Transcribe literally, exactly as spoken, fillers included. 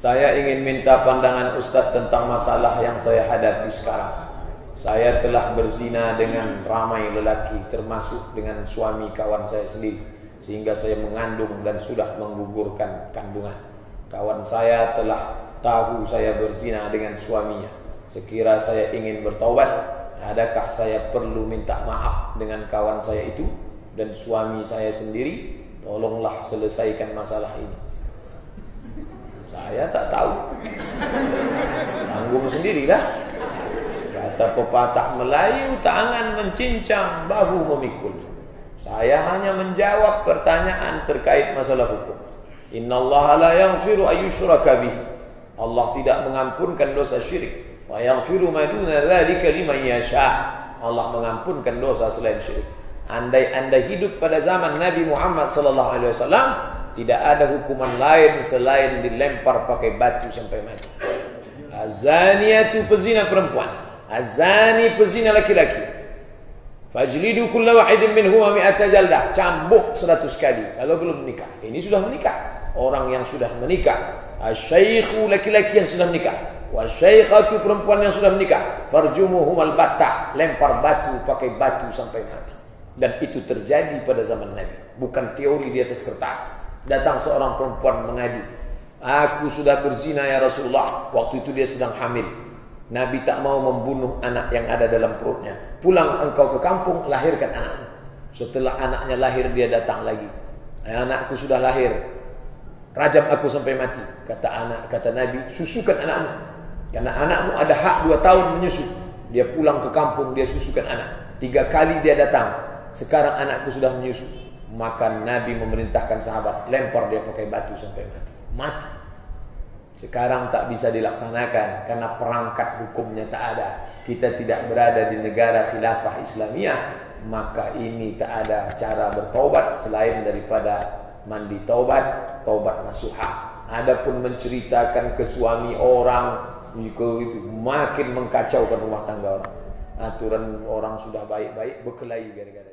Saya ingin minta pandangan Ustaz tentang masalah yang saya hadapi sekarang. Saya telah berzina dengan ramai lelaki, termasuk dengan suami kawan saya sendiri, sehingga saya mengandung dan sudah menggugurkan kandungan. Kawan saya telah tahu saya berzina dengan suaminya. Sekira saya ingin bertaubat, adakah saya perlu minta maaf dengan kawan saya itu dan suami saya sendiri? Tolonglah selesaikan masalah ini. Saya tak tahu, tanggung sendirilah. Kata pepatah Melayu, tangan mencincang, bahu memikul. Saya hanya menjawab pertanyaan terkait masalah hukum. Innallaha la yaghfiru ayyushraka bih. Allah tidak mengampunkan dosa syirik. Wa yaghfiru ma duna dzalika liman yasha. Allah mengampunkan dosa selain syirik. Andai anda hidup pada zaman Nabi Muhammad sallallahu alaihi wasallam, tidak ada hukuman lain selain dilempar pakai batu sampai mati. Az-zaniyatu, pezina perempuan. Az-zani, pezina laki-laki. Fajlidu kullu wahidin minhuma mi'ata jaldah, cambuk seratus kali kalau belum menikah. Ini sudah menikah. Orang yang sudah menikah. Asy-syaikhu, laki-laki yang sudah menikah. Wasyaikatu, perempuan yang sudah menikah. Farjumuhumal battah, lempar batu pakai batu sampai mati. Dan itu terjadi pada zaman Nabi. Bukan teori di atas kertas. Datang seorang perempuan mengadu, aku sudah berzina ya Rasulullah. Waktu itu dia sedang hamil. Nabi tak mau membunuh anak yang ada dalam perutnya. Pulang engkau ke kampung, lahirkan anakmu. Setelah anaknya lahir, dia datang lagi, anakku sudah lahir, rajam aku sampai mati. Kata anak, kata Nabi, susukan anakmu, karena anakmu ada hak dua tahun menyusu. Dia pulang ke kampung, dia susukan anak. Tiga kali dia datang, sekarang anakku sudah menyusu. Maka Nabi memerintahkan sahabat, lempar dia pakai batu sampai mati. Mati. Sekarang tak bisa dilaksanakan karena perangkat hukumnya tak ada. Kita tidak berada di negara khilafah Islamiyah, maka ini tak ada cara bertaubat selain daripada mandi taubat, taubat nasuha. Adapun menceritakan ke suami orang itu makin mengkacaukan rumah tangga orang. Aturan orang sudah baik-baik berkelahi gara-gara